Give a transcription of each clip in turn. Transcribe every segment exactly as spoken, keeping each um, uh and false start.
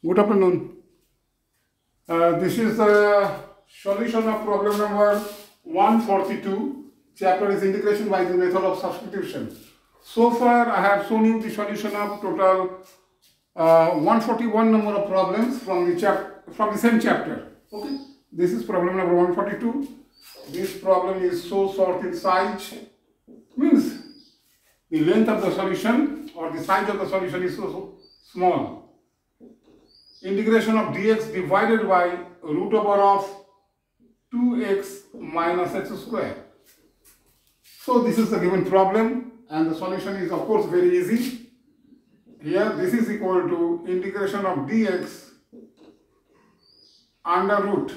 Good afternoon. Uh, this is the solution of problem number one forty-two. Chapter is integration by the method of substitution. So far I have shown you the solution of total uh, one forty-one number of problems from the chap from the same chapter. Okay. This is problem number one forty-two. This problem is so short in size, means the length of the solution or the size of the solution is so, so small. Integration of dx divided by root over of two x minus x square. So this is the given problem and the solution is of course very easy. Here this is equal to integration of dx under root.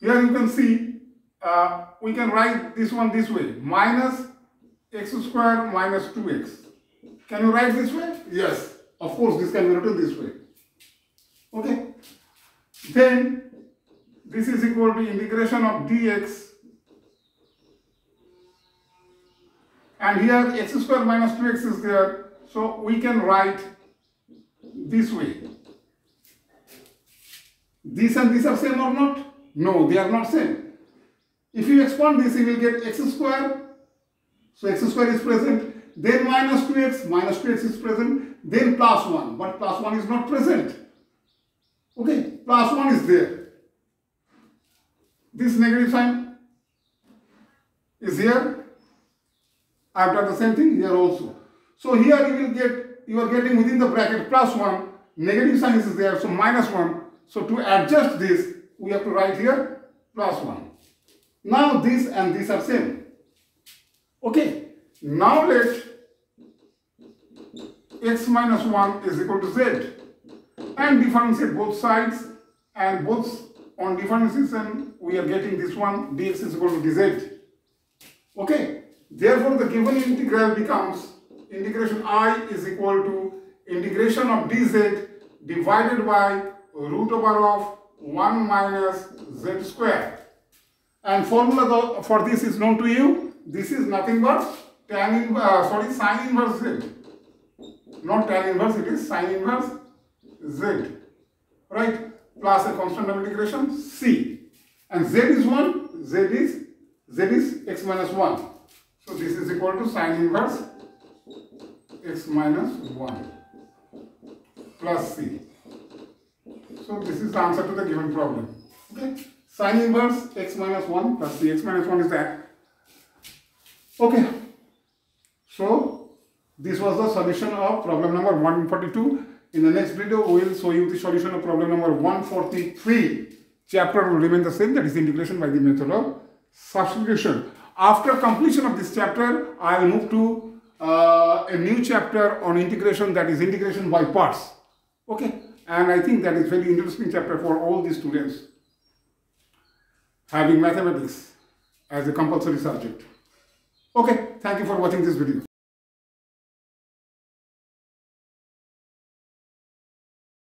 Here you can see uh, we can write this one this way, minus x square minus two x. Can you write this way? Yes, of course this can be written this way. Okay, then this is equal to integration of dx, and here x square minus two x is there, so we can write this way. This and this are same or not? No, they are not same. If you expand this, you will get x square, so x square is present, then minus two x, minus two x is present, then plus one, but plus one is not present. Okay, plus one is there. This negative sign is here. I have done the same thing here also. So here you will get, you are getting within the bracket plus one, negative sign is there, so minus one. So to adjust this, we have to write here plus one. Now this and this are same. Okay, now let x minus one is equal to z. And differentiate both sides, and both on differentiation we are getting this one, dx is equal to dz. Okay, therefore the given integral becomes integration I is equal to integration of dz divided by root over of one minus z square. And formula for this is known to you. This is nothing but tan inverse, uh, sorry, sine inverse z. Not tan inverse, it is sine inverse z, right, plus a constant of integration c, and z is one, z is z is x minus one, so this is equal to sine inverse x minus one plus c. So this is the answer to the given problem. Okay, sine inverse x minus one plus c. X minus one is that. Okay, so this was the solution of problem number one forty-two. In the next video, we will show you the solution of problem number one forty-three. Chapter will remain the same, that is integration by the method of substitution. After completion of this chapter, I will move to uh, a new chapter on integration, that is integration by parts. Okay, and I think that is very interesting chapter for all the students having mathematics as a compulsory subject. Okay, thank you for watching this video.